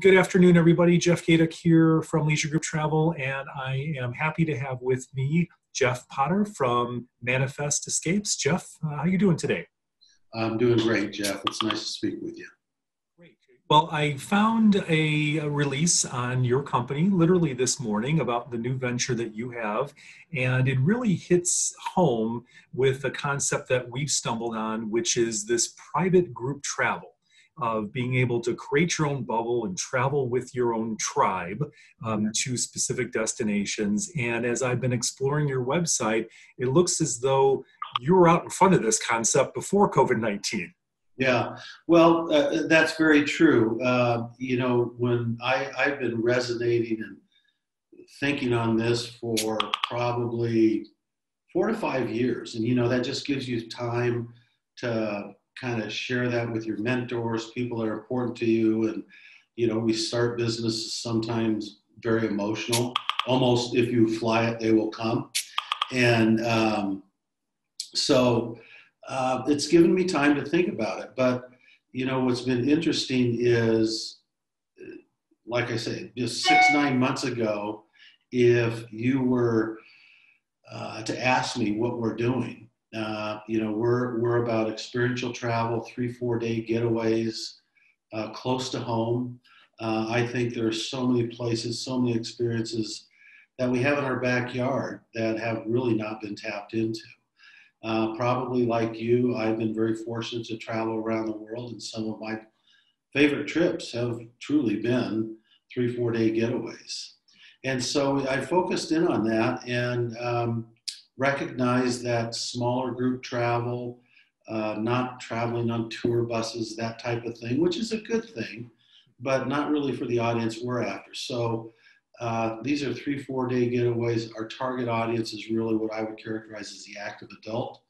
Good afternoon, everybody. Jeff Gayduk here from Leisure Group Travel, and I am happy to have with me Jeff Porter from Manifest Escapes. Jeff, how are you doing today? I'm doing great, Jeff. It's nice to speak with you. Great. Well, I found a release on your company literally this morning about the new venture that you have, and it really hits home with a concept that we've stumbled on, which is this private group travel, of being able to create your own bubble and travel with your own tribe to specific destinations. And as I've been exploring your website, it looks as though you were out in front of this concept before COVID-19. Yeah, well, that's very true. You know, when I've been resonating and thinking on this for probably 4 to 5 years. And, you know, that just gives you time to kind of share that with your mentors, people that are important to you. And, you know, we start businesses sometimes very emotional, almost if you fly it, they will come. And so it's given me time to think about it. But, you know, what's been interesting is, like I say, just 6, 9 months ago, if you were to ask me what we're doing, you know, we're about experiential travel, 3-4 day getaways, close to home. I think there are so many places, so many experiences that we have in our backyard that have really not been tapped into. Probably like you, I've been very fortunate to travel around the world, and some of my favorite trips have truly been 3-4 day getaways. And so I focused in on that and, recognize that smaller group travel, not traveling on tour buses, that type of thing, which is a good thing, but not really for the audience we're after. So these are 3-4 day getaways. Our target audience is really what I would characterize as the active adult.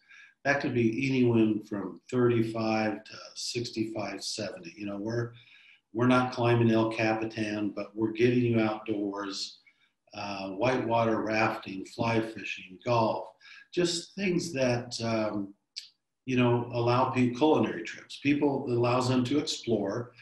That could be anyone from 35 to 65, 70. You know, we're not climbing El Capitan, but we're getting you outdoors. Whitewater rafting, fly fishing, golf, just things that, you know, allow people culinary trips. People, it allows them to explore.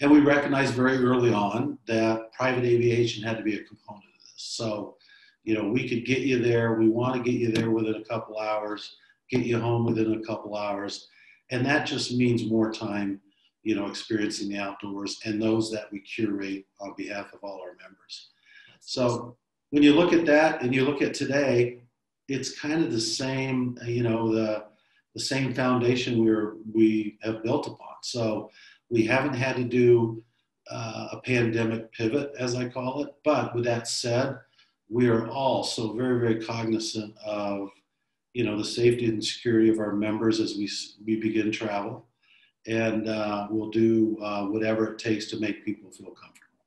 And we recognized very early on that private aviation had to be a component of this. So, you know, we could get you there. We want to get you there within a couple hours, get you home within a couple hours. And that just means more time, you know, experiencing the outdoors and those that we curate on behalf of all our members. So when you look at that and you look at today, it's kind of the same, you know, the same foundation we have built upon. So we haven't had to do a pandemic pivot, as I call it. But with that said, we are all so very, very cognizant of, you know, the safety and security of our members as we begin travel. And we'll do whatever it takes to make people feel comfortable.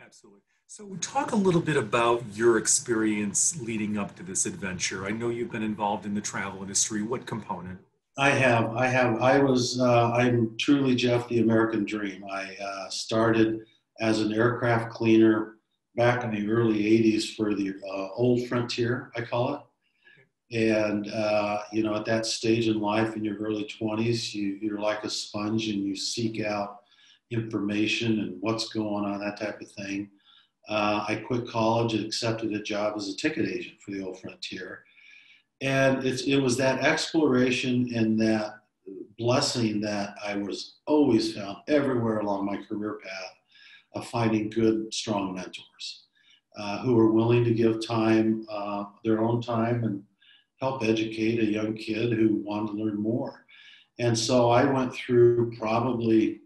Absolutely. So talk a little bit about your experience leading up to this adventure. I know you've been involved in the travel industry. What component? I'm truly, Jeff, the American dream. I started as an aircraft cleaner back in the early 80s for the old Frontier, I call it. And, you know, at that stage in life, in your early 20s, you're like a sponge and you seek out information and what's going on, that type of thing. I quit college and accepted a job as a ticket agent for the old Frontier. And it was that exploration and that blessing that I was always found everywhere along my career path of finding good, strong mentors who were willing to give time, their own time, and help educate a young kid who wanted to learn more. And so I went through probably,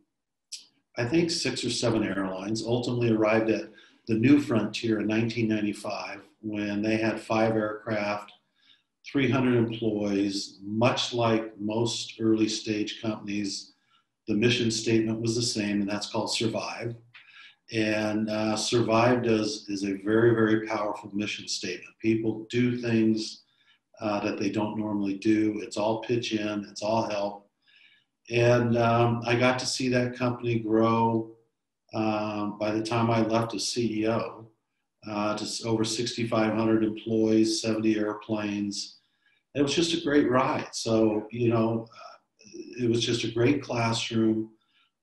I think, 6 or 7 airlines, ultimately arrived at the new Frontier in 1995, when they had 5 aircraft, 300 employees. Much like most early stage companies, the mission statement was the same, and that's called survive. And survive is a very, very powerful mission statement. People do things that they don't normally do. It's all pitch in, it's all help. And I got to see that company grow. By the time I left as CEO, to over 6,500 employees, 70 airplanes. It was just a great ride. So, you know, it was just a great classroom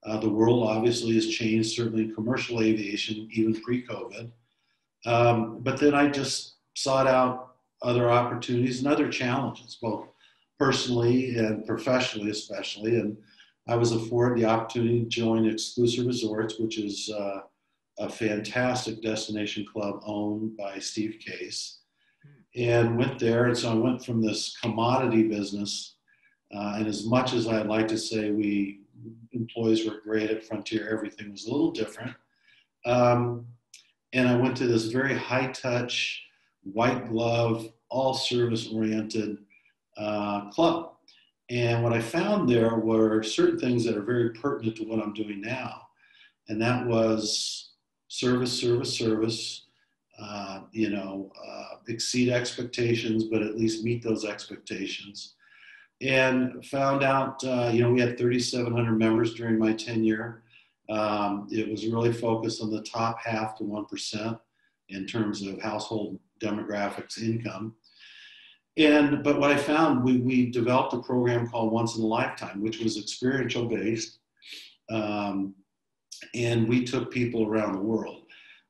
The world obviously has changed, certainly in commercial aviation, even pre-COVID. But then I just sought out other opportunities and other challenges, both personally and professionally especially. And I was afforded the opportunity to join Exclusive Resorts, which is a fantastic destination club owned by Steve Case, and went there. And so I went from this commodity business, and as much as I'd like to say we employees were great at Frontier, everything was a little different. And I went to this very high-touch, white-glove, all-service-oriented club. And what I found there were certain things that are very pertinent to what I'm doing now. And that was service, exceed expectations, but at least meet those expectations. And found out, we had 3,700 members during my tenure. It was really focused on the top half to 1% in terms of household demographics income. But what I found, we developed a program called Once in a Lifetime, which was experiential based. And we took people around the world.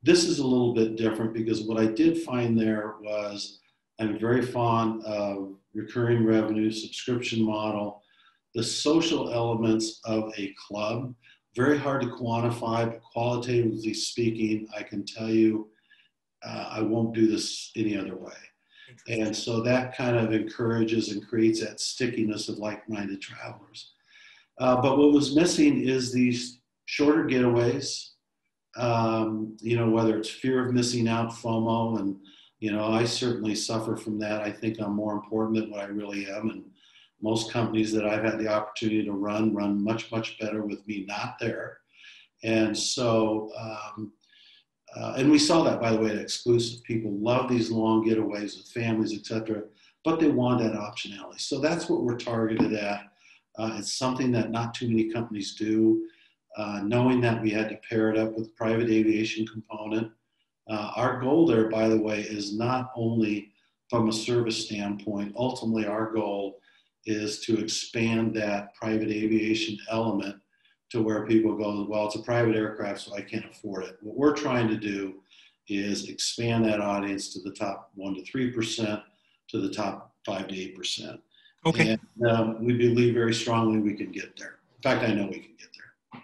This is a little bit different because what I did find there was I'm very fond of recurring revenue, subscription model, the social elements of a club. Very hard to quantify, but qualitatively speaking, I can tell you I won't do this any other way. And so that kind of encourages and creates that stickiness of like-minded travelers. But what was missing is these shorter getaways, whether it's fear of missing out, FOMO, and, I certainly suffer from that. I think I'm more important than what I really am. And most companies that I've had the opportunity to run much, much better with me not there. And so, and we saw that, by the way, at Exclusive. People love these long getaways with families, et cetera, but they want that optionality. So that's what we're targeted at. It's something that not too many companies do. Knowing that we had to pair it up with private aviation component. Our goal there, by the way, is not only from a service standpoint. Ultimately, our goal is to expand that private aviation element to where people go, well, it's a private aircraft, so I can't afford it. What we're trying to do is expand that audience to the top 1 to 3%, to the top 5 to 8%. Okay. And we believe very strongly we can get there. In fact, I know we can get there.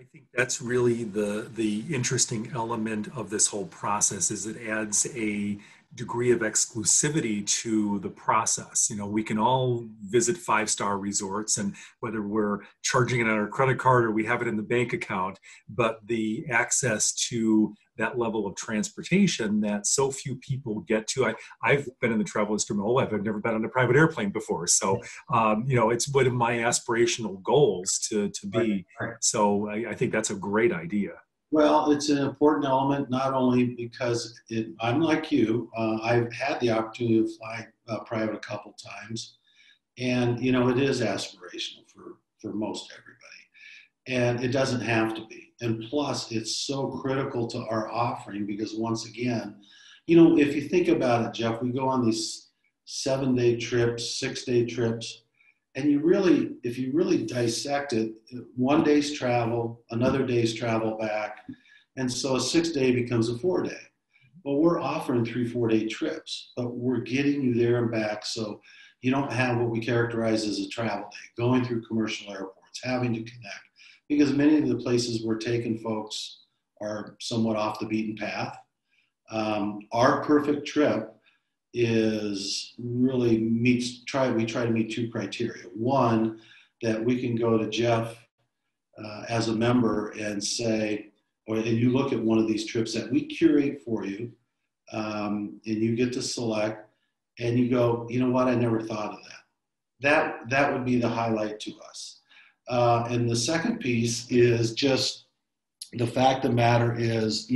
I think that's really the interesting element of this whole process is it adds a degree of exclusivity to the process. We can all visit five-star resorts, and whether we're charging it on our credit card or we have it in the bank account, but the access to that level of transportation that so few people get to. I've been in the travel industry my whole life. I've never been on a private airplane before. So, it's one of my aspirational goals to be. So I think that's a great idea. Well, it's an important element, not only because I'm like you, I've had the opportunity to fly private a couple times, and, it is aspirational for most everybody, and it doesn't have to be. And plus, it's so critical to our offering because, once again, if you think about it, Jeff, we go on these 7-day trips, 6-day trips. And if you really dissect it, one day's travel, another day's travel back. And so a 6-day becomes a 4-day. Well, we're offering 3-4-day trips, but we're getting you there and back. So you don't have what we characterize as a travel day, going through commercial airports, having to connect. Because many of the places we're taking folks are somewhat off the beaten path. Our perfect trip is really we try to meet two criteria. One, that we can go to Jeff as a member and say, and you look at one of these trips that we curate for you, and you get to select, and you go, you know what, I never thought of that. That would be the highlight to us. And the second piece is just the fact of the matter is,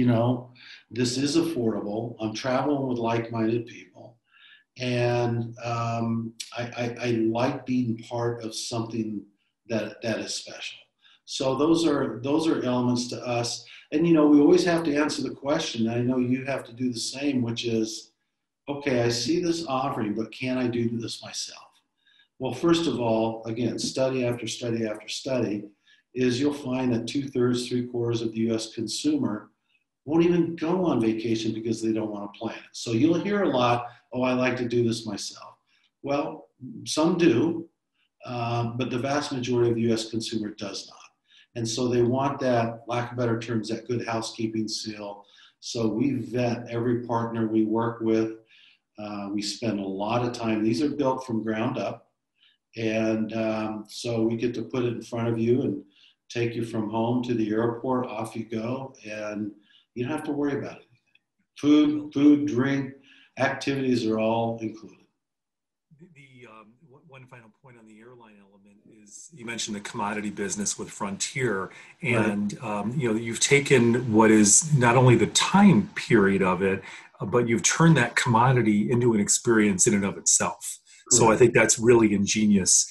this is affordable. I'm traveling with like-minded people. And I like being part of something that is special. So those are elements to us. And, we always have to answer the question. I know you have to do the same, which is, okay, I see this offering, but can I do this myself? Well, first of all, again, study after study after study. is you'll find that 2/3, 3/4 of the US consumer won't even go on vacation because they don't want to plan it. So you'll hear a lot, oh, I like to do this myself. Well, some do, but the vast majority of the US consumer does not. And so they want that, lack of better terms, that good housekeeping seal. So we vet every partner we work with. We spend a lot of time. These are built from ground up. And so we get to put it in front of you and take you from home to the airport, off you go, and you don't have to worry about anything. Food, drink, activities are all included. One final point on the airline element is you mentioned the commodity business with Frontier, and right. You've taken what is not only the time period of it, but you've turned that commodity into an experience in and of itself. Right. So I think that's really ingenious.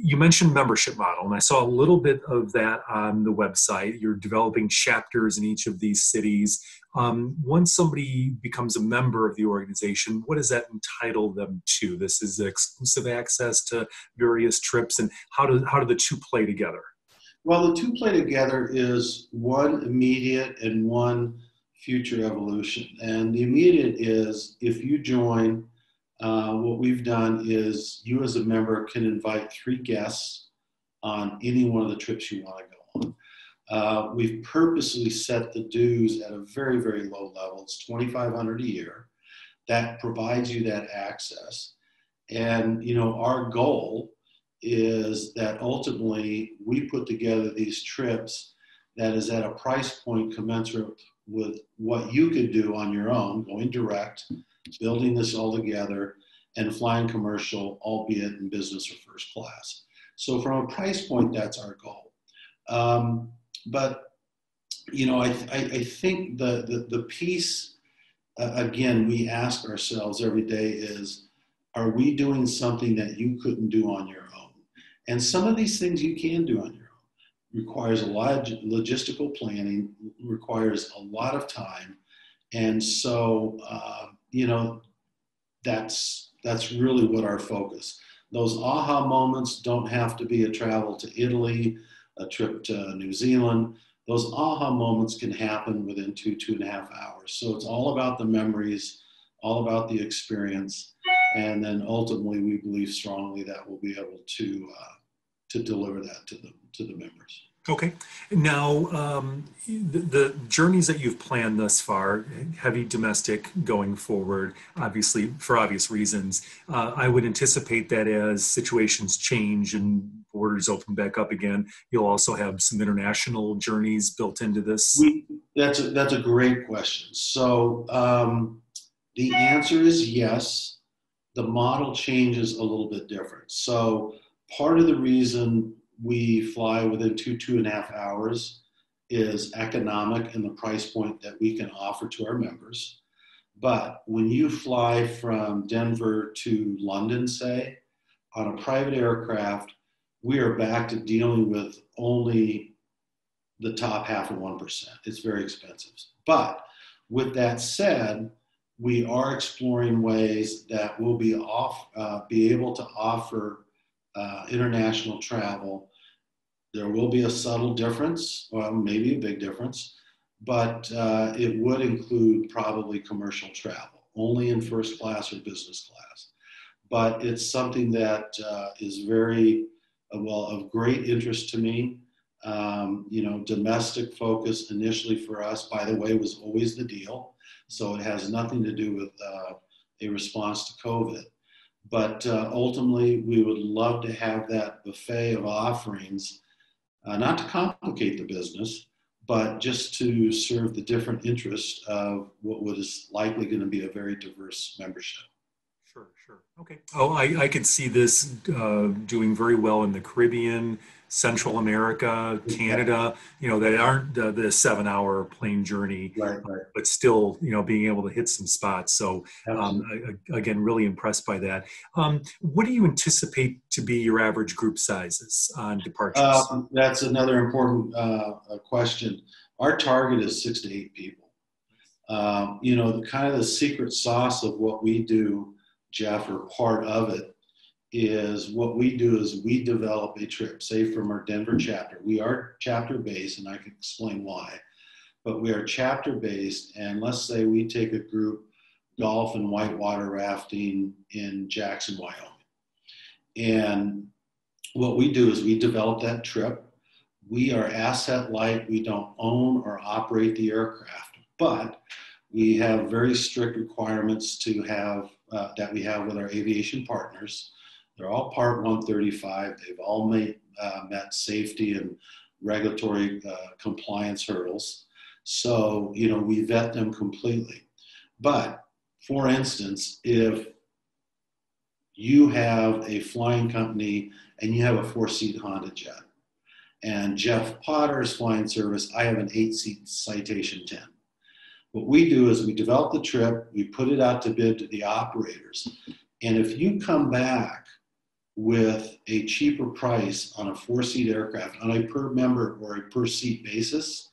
You mentioned membership model, and I saw a little bit of that on the website. You're developing chapters in each of these cities. Once somebody becomes a member of the organization, what does that entitle them to? This is exclusive access to various trips, and how do the two play together? Well, the two play together is one immediate and one future evolution. And the immediate is if you join, what we've done is you as a member can invite 3 guests on any one of the trips you want to go on. We've purposely set the dues at a very, very low level. It's $2,500 a year. That provides you that access. And, you know, our goal is that ultimately we put together these trips that is at a price point commensurate with what you could do on your own, going direct, building this all together, and flying commercial, albeit in business or first class. So from a price point, that's our goal. But, you know, I think the piece, again, we ask ourselves every day is, are we doing something that you couldn't do on your own? And some of these things you can do on your own. Requires a lot of logistical planning, requires a lot of time. And so, you know, that's really what our focus. Those aha moments don't have to be a travel to Italy, a trip to New Zealand. Those aha moments can happen within 2.5 hours. So it's all about the memories, all about the experience. And then ultimately, we believe strongly that we'll be able to deliver that to the members. Okay. Now, the journeys that you've planned thus far, heavy domestic going forward, obviously for obvious reasons, I would anticipate that as situations change and borders open back up again, you'll also have some international journeys built into this. That's a great question. So the answer is yes. The model changes a little bit different. So part of the reason we fly within 2.5 hours is economic and the price point that we can offer to our members. But when you fly from Denver to London, say, on a private aircraft, we are back to dealing with only the top half of 1%. It's very expensive. But with that said, we are exploring ways that we'll be able to offer international travel. There will be a subtle difference, well, maybe a big difference, but it would include probably commercial travel, only in first class or business class. But it's something that is very, well, of great interest to me. You know, domestic focus initially for us, by the way, was always the deal. So it has nothing to do with a response to COVID. But ultimately, we would love to have that buffet of offerings, not to complicate the business, but just to serve the different interests of what is likely going to be a very diverse membership. Sure, sure. Okay. Oh, I could see this doing very well in the Caribbean, Central America, Canada, you know, that aren't the 7-hour plane journey, right. But still, you know, being able to hit some spots. So again, really impressed by that. What do you anticipate to be your average group sizes on departures? That's another important question. Our target is 6 to 8 people. You know, the kind of the secret sauce of what we do, Jeff, or part of it, is what we do is we develop a trip, say from our Denver chapter. We are chapter based, and I can explain why, but we are chapter based. And let's say we take a group golf and whitewater rafting in Jackson, Wyoming. And what we do is we develop that trip. We are asset light. We don't own or operate the aircraft, but we have very strict requirements to have that we have with our aviation partners. They're all Part 135. They've all met safety and regulatory compliance hurdles. So, you know, we vet them completely. But for instance, if you have a flying company and you have a 4-seat Honda jet and Jeff Porter's flying service, I have an 8-seat Citation 10. What we do is we develop the trip, we put it out to bid to the operators. And if you come back with a cheaper price on a 4-seat aircraft on a per member or a per seat basis,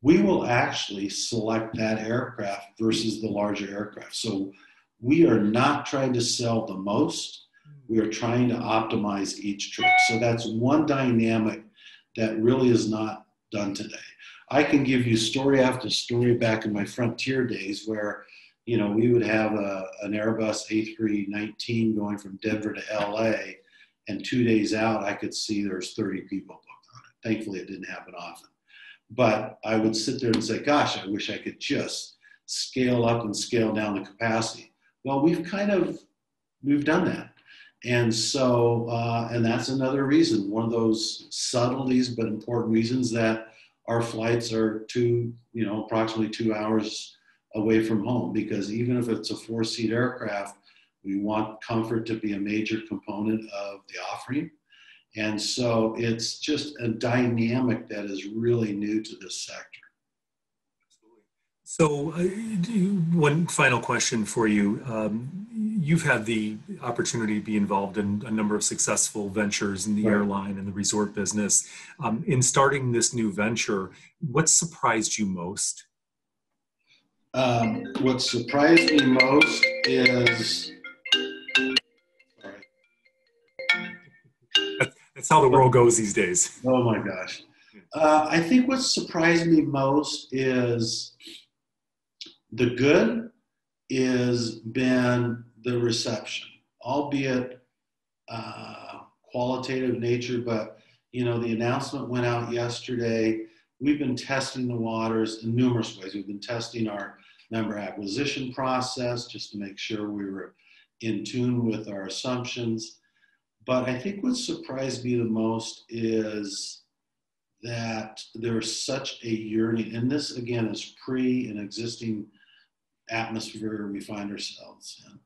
we will actually select that aircraft versus the larger aircraft. So we are not trying to sell the most, we are trying to optimize each trip. So that's one dynamic that really is not done today. I can give you story after story back in my Frontier days where, you know, we would have an Airbus A319 going from Denver to LA, and 2 days out, I could see there's 30 people booked on it. Thankfully, it didn't happen often. But I would sit there and say, gosh, I wish I could just scale up and scale down the capacity. Well, we've done that. And so, and that's another reason, one of those subtleties, but important reasons that our flights are approximately 2 hours away from home, because even if it's a 4-seat aircraft, we want comfort to be a major component of the offering. And so it's just a dynamic that is really new to this sector. So one final question for you. You've had the opportunity to be involved in a number of successful ventures in the right. airline and the resort business. In starting this new venture, what surprised you most? What surprised me most is, sorry. That's how the world goes these days. Oh my gosh. I think what surprised me most is the good is been the reception, albeit qualitative nature, but you know, the announcement went out yesterday. We've been testing the waters in numerous ways. We've been testing our member acquisition process just to make sure we were in tune with our assumptions. But I think what surprised me the most is that there's such a yearning, and this again is pre an existing atmosphere we find ourselves in,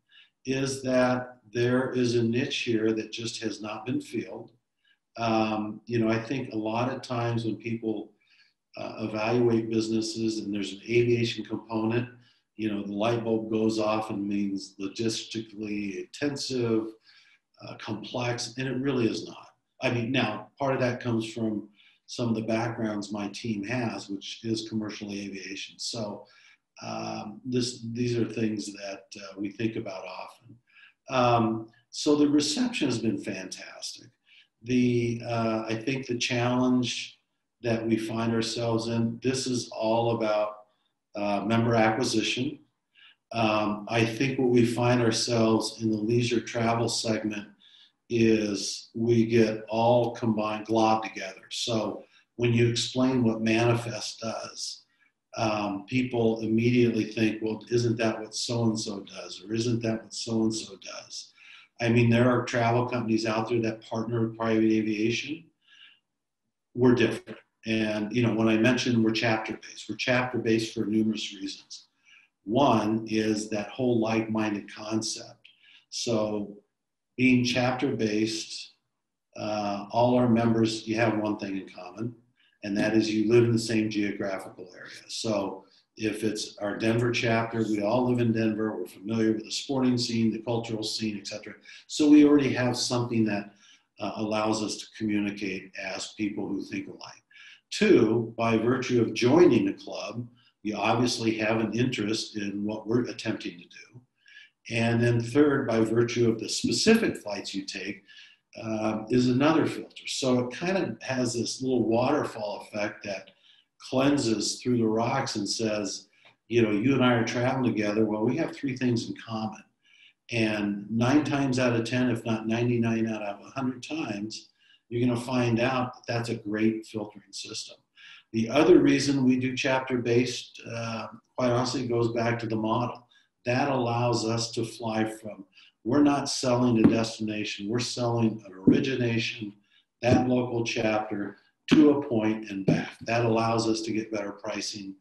is that there is a niche here that just has not been filled. You know, I think a lot of times when people evaluate businesses and there's an aviation component, you know, the light bulb goes off and means logistically intensive, complex, and it really is not. I mean, now part of that comes from some of the backgrounds my team has, which is commercial aviation. So these are things that we think about often. So the reception has been fantastic. I think the challenge that we find ourselves in, this is all about member acquisition. I think what we find ourselves in the leisure travel segment is we get all combined, globbed together. So when you explain what Manifest does, people immediately think, well, isn't that what so-and-so does? Or isn't that what so-and-so does? I mean, there are travel companies out there that partner with private aviation. We're different. And, you know, when I mentioned we're chapter-based for numerous reasons. One is that whole like-minded concept. So being chapter-based, all our members, you have one thing in common, and that is you live in the same geographical area. So if it's our Denver chapter, we all live in Denver, we're familiar with the sporting scene, the cultural scene, etc. So we already have something that allows us to communicate as people who think alike. Two, by virtue of joining the club, you obviously have an interest in what we're attempting to do. And then third, by virtue of the specific flights you take, is another filter. So it kind of has this little waterfall effect that cleanses through the rocks and says, you know, you and I are traveling together. Well, we have three things in common. And 9 times out of 10, if not 99 out of 100 times, you're going to find out that that's a great filtering system. The other reason we do chapter-based, quite honestly, goes back to the model. That allows us to fly from, we're not selling a destination, we're selling an origination, that local chapter, to a point and back. That allows us to get better pricing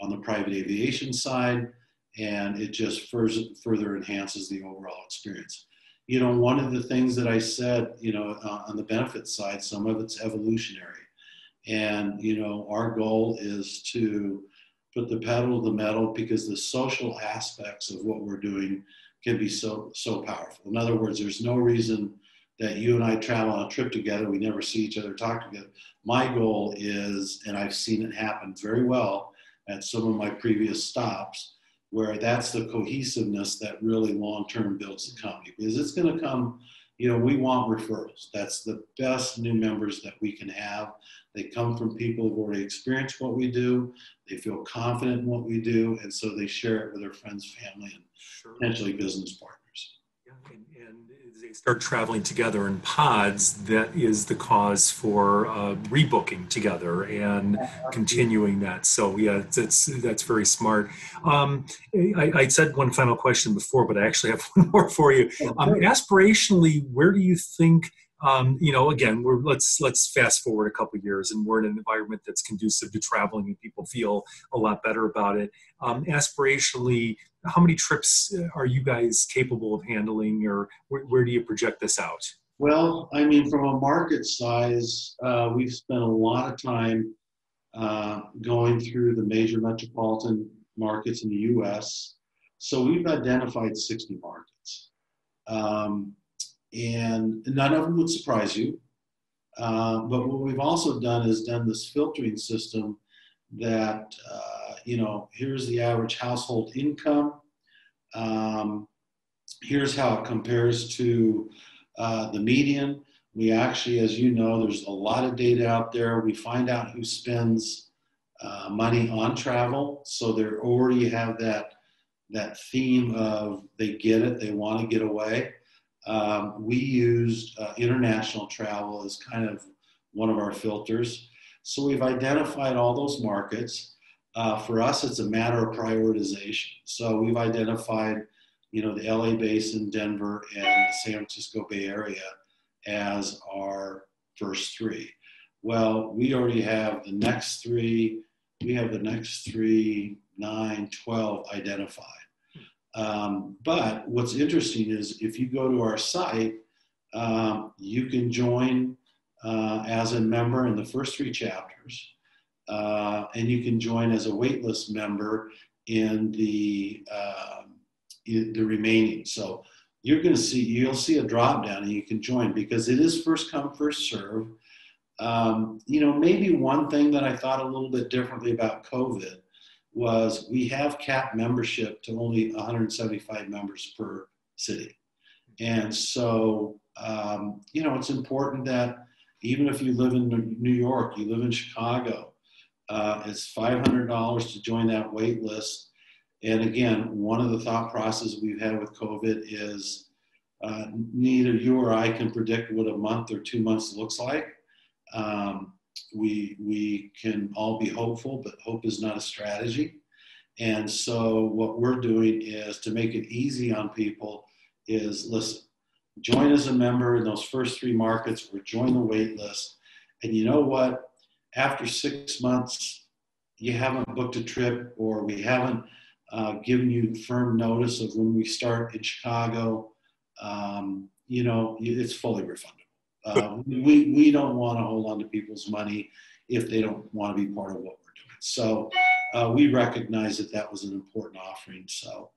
on the private aviation side, and it just further enhances the overall experience. You know, one of the things that I said, you know, on the benefit side, some of it's evolutionary. And, you know, our goal is to put the pedal to the metal because the social aspects of what we're doing can be so powerful. In other words, there's no reason that you and I travel on a trip together, we never see each other, talk together. My goal is, and I've seen it happen very well at some of my previous stops, where that's the cohesiveness that really long-term builds the company. Because it's gonna come, you know, we want referrals. That's the best new members that we can have. They come from people who've already experienced what we do, they feel confident in what we do, and so they share it with their friends, family, and sure, potentially business partners. Yeah, and they start traveling together in pods. That is the cause for rebooking together and continuing that. So yeah, that's very smart. I said one final question before, but I actually have one more for you. Aspirationally, where do you think, you know, again, let's fast forward a couple of years and we're in an environment that's conducive to traveling and people feel a lot better about it. Aspirationally, how many trips are you guys capable of handling, or where do you project this out? Well, I mean, from a market size, we've spent a lot of time going through the major metropolitan markets in the U.S. So we've identified 60 markets. And none of them would surprise you. But what we've also done is done this filtering system that, you know, here's the average household income. Here's how it compares to the median. We actually, as you know, there's a lot of data out there. We find out who spends money on travel. So they already have that theme of they get it, they want to get away. We used international travel as kind of one of our filters. So we've identified all those markets. For us, it's a matter of prioritization. So we've identified, you know, the LA Basin, Denver, and the San Francisco Bay Area as our first three. Well, we already have the next three. We have the next three, 9, 12 identified. But what's interesting is if you go to our site, you can join as a member in the first 3 chapters, and you can join as a waitlist member in the remaining. So you're going to see, you'll see a drop down and you can join because it is first come, first serve. You know, maybe one thing that I thought a little bit differently about COVID was we have capped membership to only 175 members per city. And so, you know, it's important that even if you live in New York, you live in Chicago, it's $500 to join that wait list. And again, one of the thought processes we've had with COVID is neither you or I can predict what a month or 2 months looks like. We can all be hopeful, but hope is not a strategy. And so what we're doing is to make it easy on people is, listen, join as a member in those first 3 markets or join the wait list. And you know what? After 6 months, you haven't booked a trip or we haven't given you firm notice of when we start in Chicago, you know, it's fully refundable. We don't want to hold on to people's money if they don't want to be part of what we're doing. So we recognize that that was an important offering. So,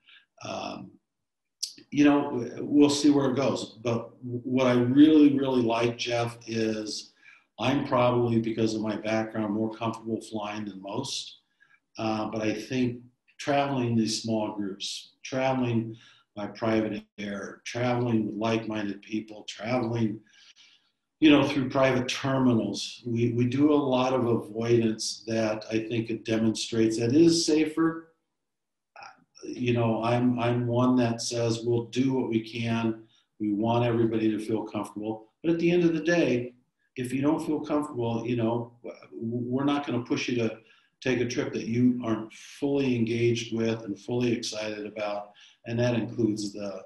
you know, we'll see where it goes. But what I really, really like, Jeff, is I'm probably, because of my background, more comfortable flying than most. But I think traveling these small groups, traveling by private air, traveling with like-minded people, traveling, you know, through private terminals. We do a lot of avoidance that I think it demonstrates that it is safer. You know, I'm one that says we'll do what we can. We want everybody to feel comfortable. But at the end of the day, if you don't feel comfortable, you know, we're not going to push you to take a trip that you aren't fully engaged with and fully excited about. And that includes the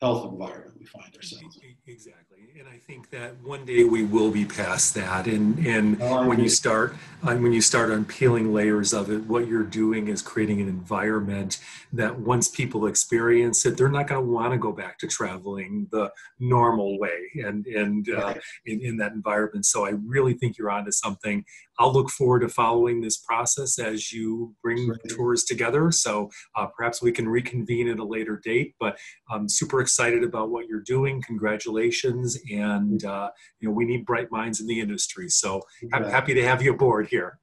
health environment we find ourselves in. Exactly. And I think that one day we will be past that. And when you start unpeeling layers of it, what you're doing is creating an environment that once people experience it, they're not going to want to go back to traveling the normal way in that environment. So I really think you're onto something. I'll look forward to following this process as you bring tours together. So perhaps we can reconvene at a later date, but I'm super excited about what you're doing. Congratulations. And, you know, we need bright minds in the industry. So I'm happy to have you aboard here.